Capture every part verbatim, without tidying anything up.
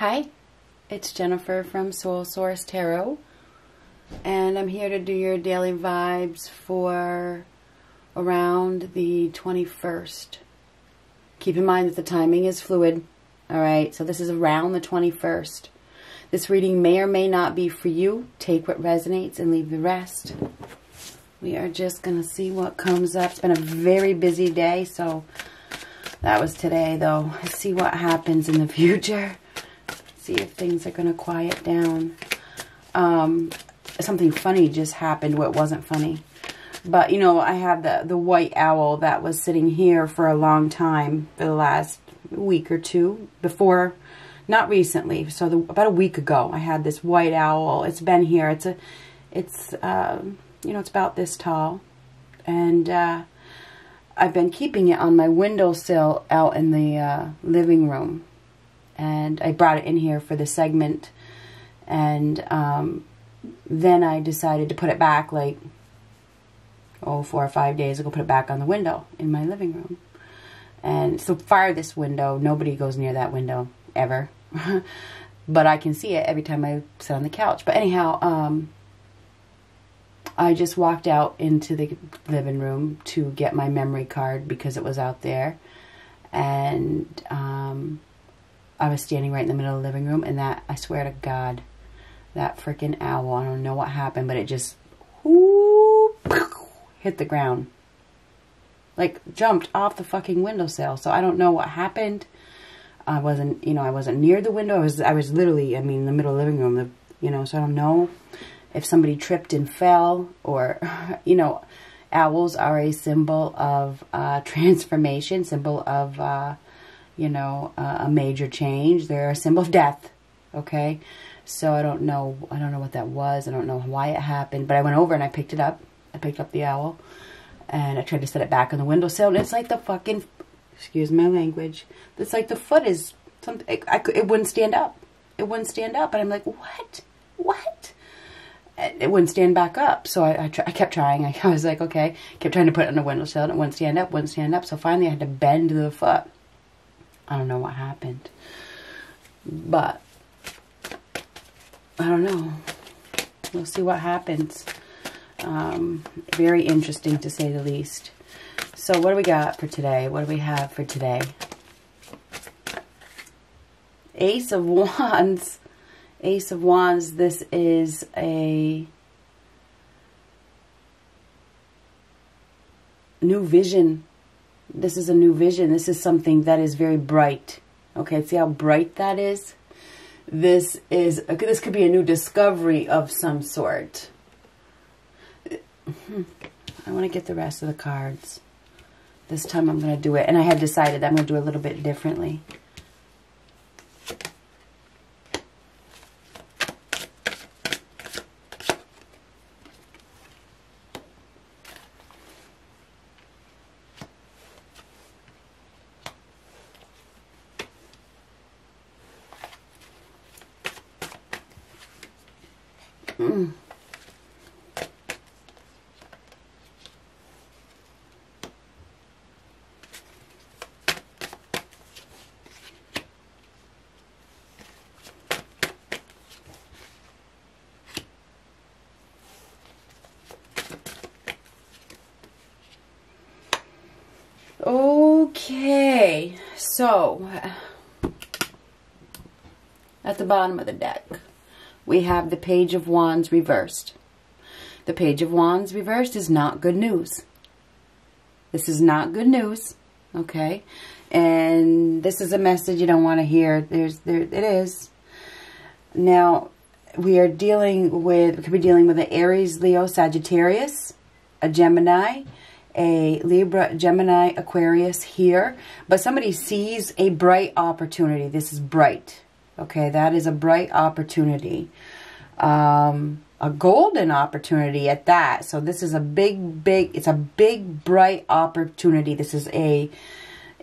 Hi, it's Jennifer from Soul Source Tarot, and I'm here to do your daily vibes for around the twenty-first. Keep in mind that the timing is fluid, all right? So this is around the twenty-first. This reading may or may not be for you. Take what resonates and leave the rest. We are just going to see what comes up. It's been a very busy day, so that was today, though. Let's see what happens in the future. See if things are going to quiet down. Um, something funny just happened. Well, it wasn't funny. But, you know, I had the, the white owl that was sitting here for a long time, for the last week or two, before, not recently. So the, about a week ago, I had this white owl. It's been here. It's, a, it's uh, you know, it's about this tall. And uh, I've been keeping it on my windowsill out in the uh, living room. And I brought it in here for the segment, and um, then I decided to put it back like, oh, four or five days ago, put it back on the window in my living room. And so far this window, nobody goes near that window, ever. But I can see it every time I sit on the couch. But anyhow, um, I just walked out into the living room to get my memory card because it was out there. And um... I was standing right in the middle of the living room, and that, I swear to God, that freaking owl, I don't know what happened, but it just whoo, hit the ground. Like, jumped off the fucking windowsill. So I don't know what happened. I wasn't, you know, I wasn't near the window. I was, I was literally, I mean, in the middle of the living room, the, you know, so I don't know if somebody tripped and fell or, you know, owls are a symbol of uh, transformation, symbol of... Uh, you know, uh, a major change. They're a symbol of death, okay? So I don't know, I don't know what that was. I don't know why it happened, but I went over and I picked it up. I picked up the owl, and I tried to set it back on the windowsill, and it's like the fucking, excuse my language, it's like the foot is, something. It, I could, it wouldn't stand up. It wouldn't stand up, and I'm like, what? What? It wouldn't stand back up, so I, I, try, I kept trying. I, I was like, okay. Kept trying to put it on the windowsill, and it wouldn't stand up, wouldn't stand up, so finally I had to bend the foot. I don't know what happened, but I don't know. We'll see what happens. Um, very interesting, to say the least. So what do we got for today? What do we have for today? Ace of Wands. Ace of Wands. This is a new vision. This is a new vision. This is something that is very bright. Okay, see how bright that is? This is this could be a new discovery of some sort. I want to get the rest of the cards. This time I'm going to do it. And I had decided that I'm going to do it a little bit differently. Mm. Okay, so at the bottom of the deck, we have the Page of Wands reversed. The Page of Wands reversed is not good news. This is not good news, okay? And this is a message you don't want to hear. There's, there, it is. Now, we are dealing with, we could be dealing with an Aries, Leo, Sagittarius, a Gemini, a Libra, Gemini, Aquarius here. But somebody sees a bright opportunity. This is bright. Okay, that is a bright opportunity, um, a golden opportunity at that. So this is a big, big, it's a big, bright opportunity. This is a,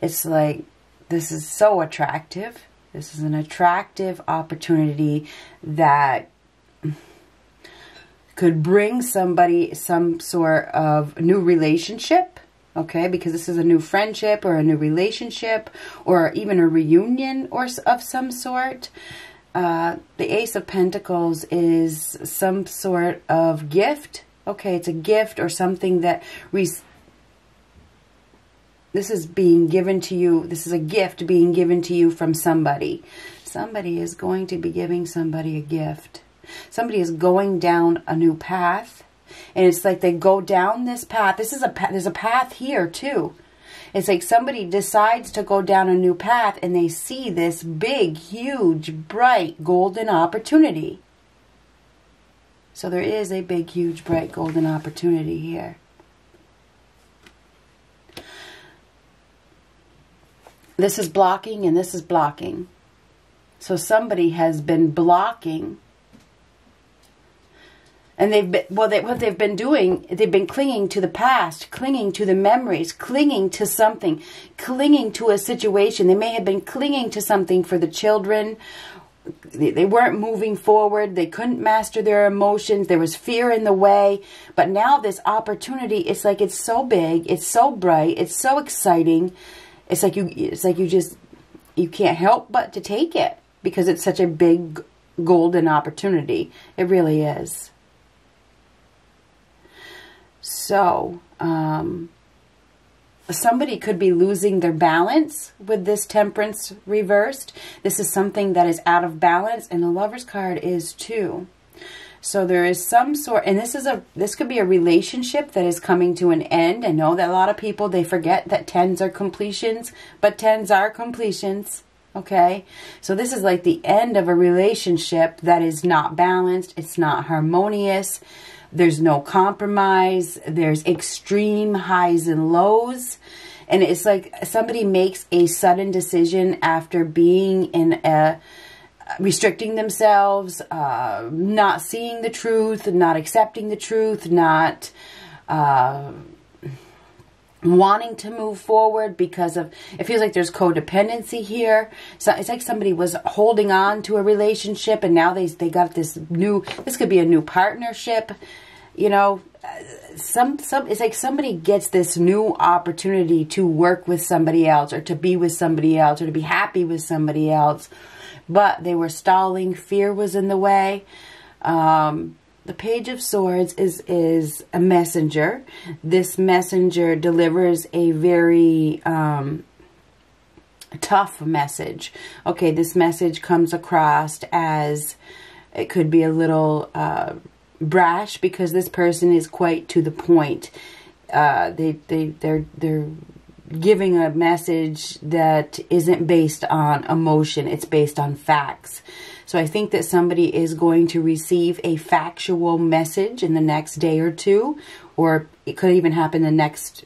it's like, this is so attractive. This is an attractive opportunity that could bring somebody some sort of new relationship. okay? Because this is a new friendship or a new relationship or even a reunion or of some sort. Uh, the Ace of Pentacles is some sort of gift. Okay, it's a gift or something that... This is being given to you. This is a gift being given to you from somebody. Somebody is going to be giving somebody a gift. Somebody is going down a new path. And it's like they go down this path. This is a path. There's a path here too. It's like somebody decides to go down a new path and they see this big, huge, bright, golden opportunity. So there is a big, huge, bright, golden opportunity here. This is blocking and this is blocking. So somebody has been blocking. And they've been, well, they, what they've been doing, they've been clinging to the past, clinging to the memories, clinging to something, clinging to a situation. They may have been clinging to something for the children. They, they weren't moving forward. They couldn't master their emotions. There was fear in the way. But now this opportunity, it's like it's so big, it's so bright, it's so exciting. It's like you, it's like you just, you can't help but to take it because it's such a big golden opportunity. It really is. So, um, somebody could be losing their balance with this Temperance reversed. This is something that is out of balance, and the Lover's card is too. So there is some sort, and this is a this could be a relationship that is coming to an end. I know that a lot of people, they forget that tens are completions, but tens are completions. Okay, so this is like the end of a relationship that is not balanced. It's not harmonious. There's no compromise. There's extreme highs and lows. And it's like somebody makes a sudden decision after being in a, restricting themselves, uh, not seeing the truth, not accepting the truth, not... Uh, wanting to move forward because of, it feels like there's codependency here. So it's like somebody was holding on to a relationship and now they, they got this new, this could be a new partnership, you know, some, some, it's like somebody gets this new opportunity to work with somebody else or to be with somebody else or to be happy with somebody else, but they were stalling. Fear was in the way. Um, The Page of Swords is, is a messenger. This messenger delivers a very um, tough message. Okay, this message comes across as it could be a little uh, brash because this person is quite to the point. Uh, they, they, they're, they're giving a message that isn't based on emotion. It's based on facts. So I think that somebody is going to receive a factual message in the next day or two, or it could even happen the next,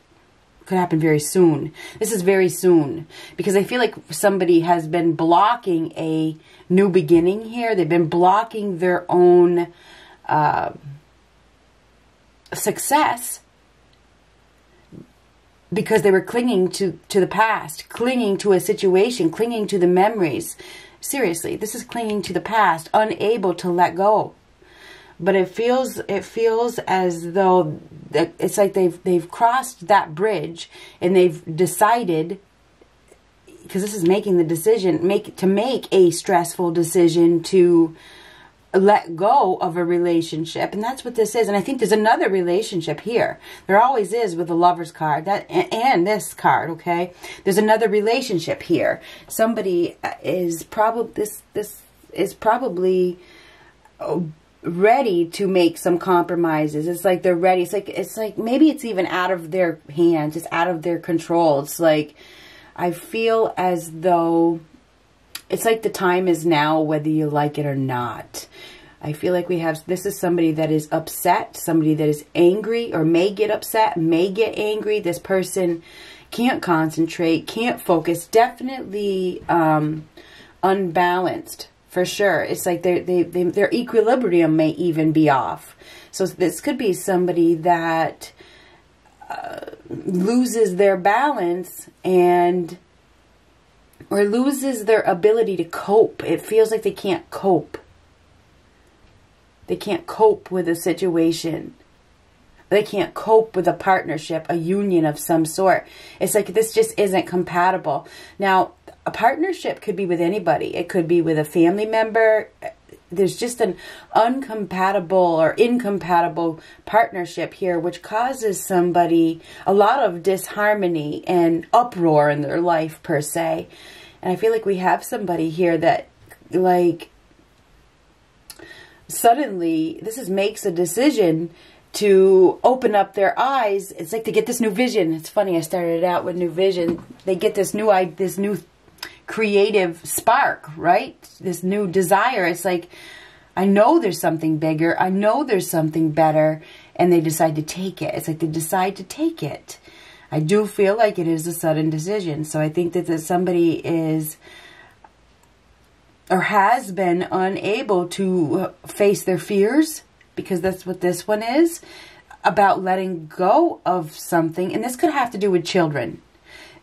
could happen very soon. This is very soon because I feel like somebody has been blocking a new beginning here. They've been blocking their own uh, success because they were clinging to, to the past, clinging to a situation, clinging to the memories. Seriously, this is clinging to the past, unable to let go. But it feels it feels as though it's like they've they've crossed that bridge and they've decided, because this is making the decision, make to make a stressful decision to let go of a relationship, and that's what this is. And I think there's another relationship here. There always is with the Lover's card that and this card. Okay, there's another relationship here. Somebody is probably this this is probably ready to make some compromises. It's like they're ready. It's like it's like maybe it's even out of their hands. It's out of their control. It's like I feel as though. It's like the time is now, whether you like it or not. I feel like we have, this is somebody that is upset, somebody that is angry or may get upset, may get angry. This person can't concentrate, can't focus, definitely um, unbalanced for sure. It's like they, they, they, their equilibrium may even be off. So this could be somebody that uh, loses their balance and... or loses their ability to cope. It feels like they can't cope. They can't cope with a situation. they can't cope with a partnership, a union of some sort. It's like this just isn't compatible. Now, a partnership could be with anybody. It could be with a family member. There's just an uncompatible or incompatible partnership here, which causes somebody a lot of disharmony and uproar in their life, per se. And I feel like we have somebody here that, like, suddenly this is makes a decision to open up their eyes. It's like they get this new vision. It's funny, I started out with new vision. They get this new I this new creative spark, right? This new desire. It's like, I know there's something bigger. I know there's something better. And they decide to take it. It's like they decide to take it. I do feel like it is a sudden decision. So I think that, that somebody is or has been unable to face their fears, because that's what this one is, about letting go of something. And this could have to do with children.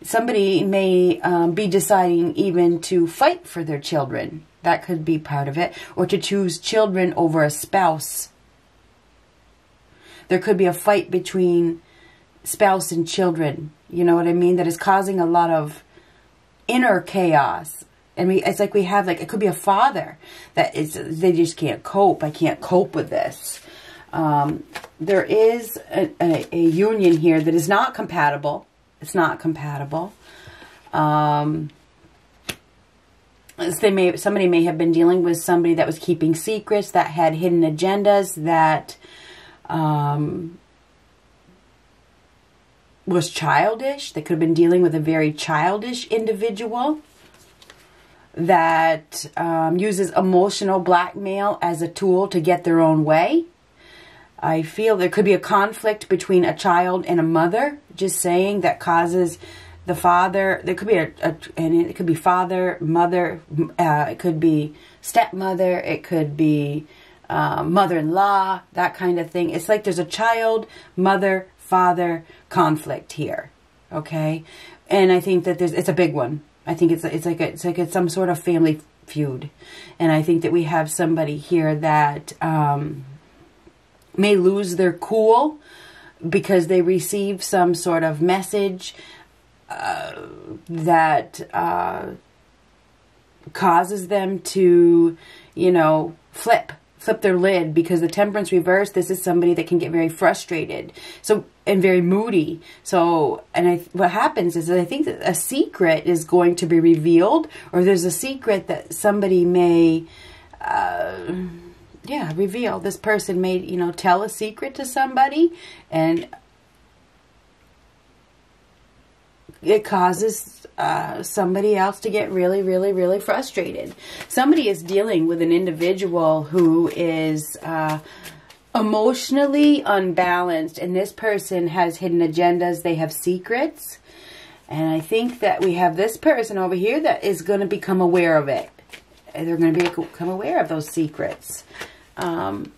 Somebody may um, be deciding even to fight for their children. That could be part of it. Or to choose children over a spouse. There could be a fight between spouse and children. You know what I mean? That is causing a lot of inner chaos. And we, it's like we have, like, it could be a father that is, they just can't cope. I can't cope with this. Um, there is a, a, a union here that is not compatible. It's not compatible. Um, they may, somebody may have been dealing with somebody that was keeping secrets, that had hidden agendas, that um, was childish. They could have been dealing with a very childish individual that um, uses emotional blackmail as a tool to get their own way. I feel there could be a conflict between a child and a mother, just saying, that causes the father, there could be a, a and it could be father, mother, uh, it could be stepmother, it could be uh, mother-in-law, that kind of thing. It's like there's a child, mother, father conflict here, okay? And I think that there's, it's a big one. I think it's it's like a, it's like it's some sort of family feud, and I think that we have somebody here that um, may lose their cool because they receive some sort of message uh, that uh, causes them to, you know, flip flip their lid, because the Temperance reverse, this is somebody that can get very frustrated. So. And very moody. So, and I, what happens is that I think that a secret is going to be revealed, or there's a secret that somebody may, uh, yeah, reveal. This person may, you know, tell a secret to somebody, and it causes uh, somebody else to get really, really, really frustrated. Somebody is dealing with an individual who is Uh, emotionally unbalanced, and this person has hidden agendas, they have secrets, and I think that we have this person over here that is going to become aware of it, and they're going to become aware of those secrets. Um,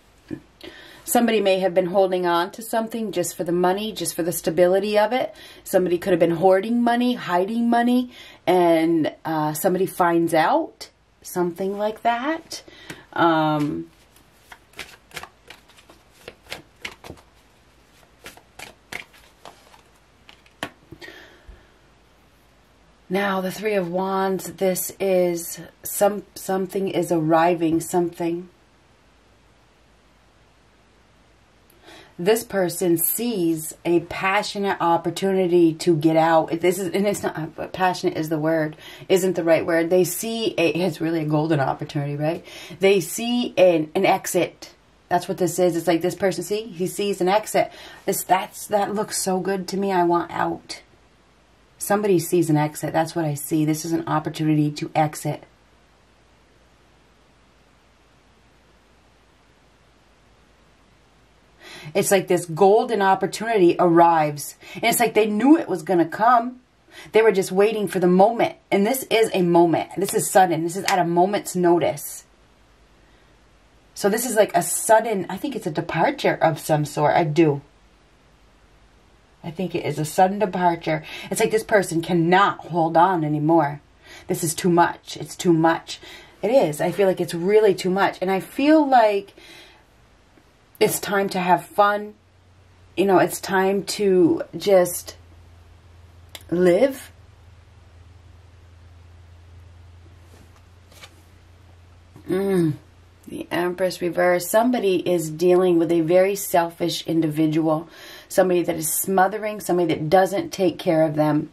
somebody may have been holding on to something just for the money, just for the stability of it. Somebody could have been hoarding money, hiding money, and uh, somebody finds out, something like that. Um... Now, the Three of Wands, this is, some something is arriving, something. This person sees a passionate opportunity to get out. This is, and it's not, passionate is the word, isn't the right word. They see, a, it's really a golden opportunity, right? They see an, an exit. That's what this is. It's like this person, see, he sees an exit. This, that's, that looks so good to me, I want out. Somebody sees an exit. That's what I see. This is an opportunity to exit. It's like this golden opportunity arrives. And it's like they knew it was going to come. They were just waiting for the moment. And this is a moment. This is sudden. This is at a moment's notice. So this is like a sudden, I think it's a departure of some sort. I do. I think it is a sudden departure. It's like this person cannot hold on anymore. This is too much. It's too much. It is. I feel like it's really too much. And I feel like it's time to have fun. you know, it's time to just live. Mm, the Empress reverse. Somebody is dealing with a very selfish individual. Somebody that is smothering, somebody that doesn't take care of them.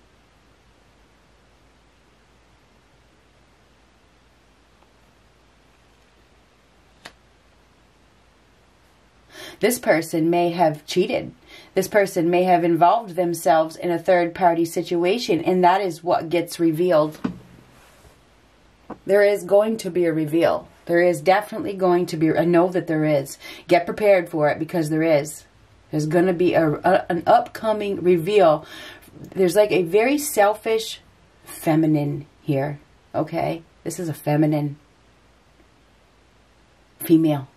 This person may have cheated. This person may have involved themselves in a third-party situation, and that is what gets revealed. There is going to be a reveal. There is definitely going to be, I know that there is. Get prepared for it, because there is. There's going to be a, a, an upcoming reveal. There's like a very selfish feminine here, okay? This is a feminine female.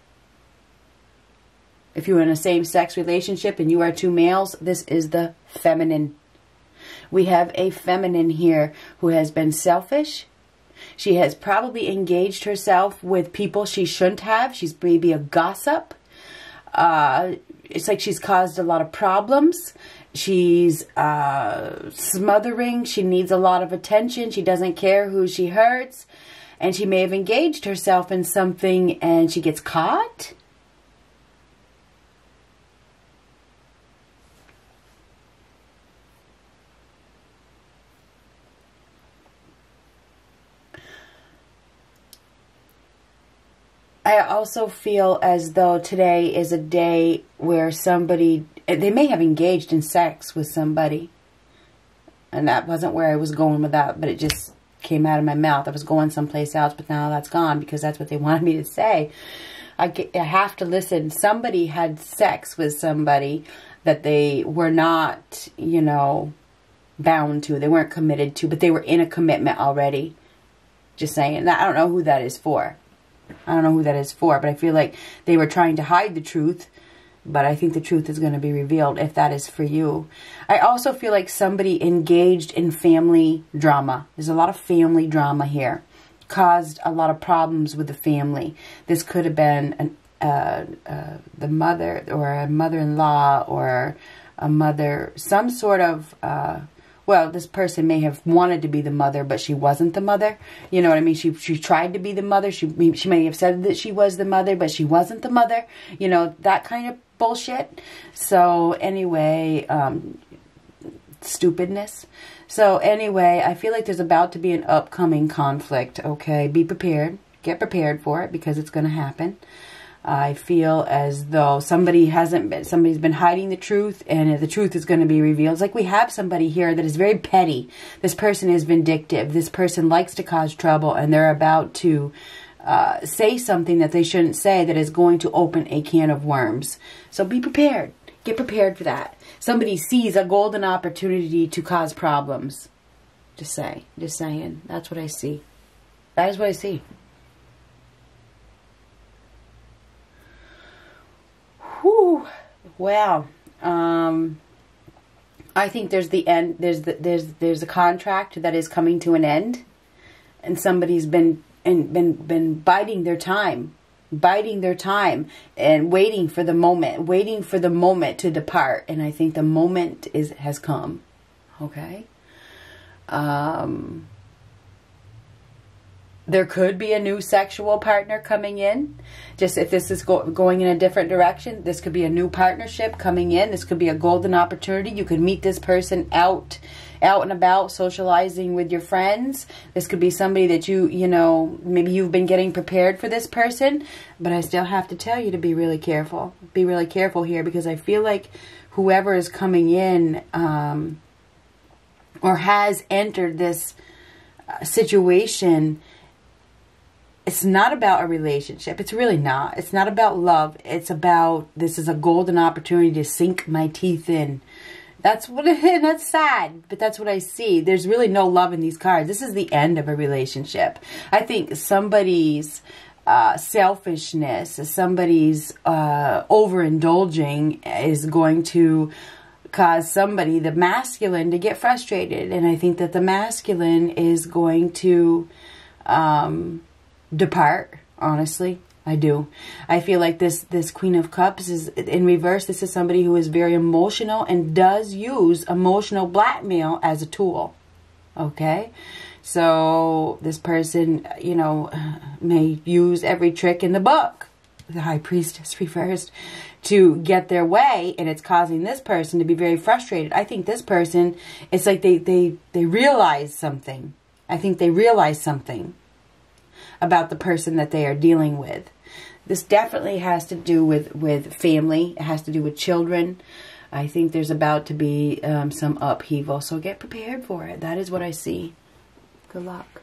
If you're in a same-sex relationship and you are two males, this is the feminine. We have a feminine here who has been selfish. She has probably engaged herself with people she shouldn't have. She's maybe a gossip. Uh, it's like she's caused a lot of problems. She's uh, smothering. She needs a lot of attention. She doesn't care who she hurts. And she may have engaged herself in something and she gets caught. I also feel as though today is a day where somebody, they may have engaged in sex with somebody. And that wasn't where I was going with that, but it just came out of my mouth. I was going someplace else, but now that's gone because that's what they wanted me to say. I, get, I have to listen. Somebody had sex with somebody that they were not, you know, bound to. They weren't committed to, but they were in a commitment already. Just saying. I don't know who that is for. I don't know who that is for, but I feel like they were trying to hide the truth, but I think the truth is going to be revealed if that is for you. I also feel like somebody engaged in family drama. There's a lot of family drama here. Caused a lot of problems with the family. This could have been an, uh, uh, the mother or a mother-in-law or a mother, some sort of... Uh, well, this person may have wanted to be the mother, but she wasn't the mother. You know what I mean? She she tried to be the mother. She she may have said that she was the mother, but she wasn't the mother. You know, that kind of bullshit. So anyway, um, stupidness. So anyway, I feel like there's about to be an upcoming conflict. Okay, be prepared. Get prepared for it because it's going to happen. I feel as though somebody hasn't been, somebody's been hiding the truth and the truth is going to be revealed. It's like we have somebody here that is very petty. This person is vindictive. This person likes to cause trouble and they're about to uh, say something that they shouldn't say that is going to open a can of worms. So be prepared. Get prepared for that. Somebody sees a golden opportunity to cause problems. Just say, just saying. That's what I see. That is what I see. Whew. Wow. Um, I think there's the end. There's the, there's there's a contract that is coming to an end, and somebody's been and been been biding their time, biding their time, and waiting for the moment, waiting for the moment to depart. And I think the moment is has come. Okay. Um. There could be a new sexual partner coming in. Just if this is go going in a different direction, this could be a new partnership coming in. This could be a golden opportunity. You could meet this person out, out and about, socializing with your friends. This could be somebody that you, you know, maybe you've been getting prepared for this person. But I still have to tell you to be really careful. Be really careful here because I feel like whoever is coming in um, or has entered this uh, situation... It's not about a relationship. It's really not. It's not about love. It's about this is a golden opportunity to sink my teeth in. That's what it is. That's sad, but that's what I see. There's really no love in these cards. This is the end of a relationship. I think somebody's uh, selfishness, somebody's uh, overindulging is going to cause somebody, the masculine, to get frustrated. And I think that the masculine is going to... Um, Depart, honestly. I do. I feel like this this Queen of Cups is in reverse. This is somebody who is very emotional and does use emotional blackmail as a tool. Okay? So this person, you know, may use every trick in the book. The High Priestess reversed to get their way, and it's causing this person to be very frustrated. I think this person, it's like they they they realize something. I think they realize something about the person that they are dealing with. This definitely has to do with, with family. It has to do with children. I think there's about to be um, some upheaval. So get prepared for it. That is what I see. Good luck.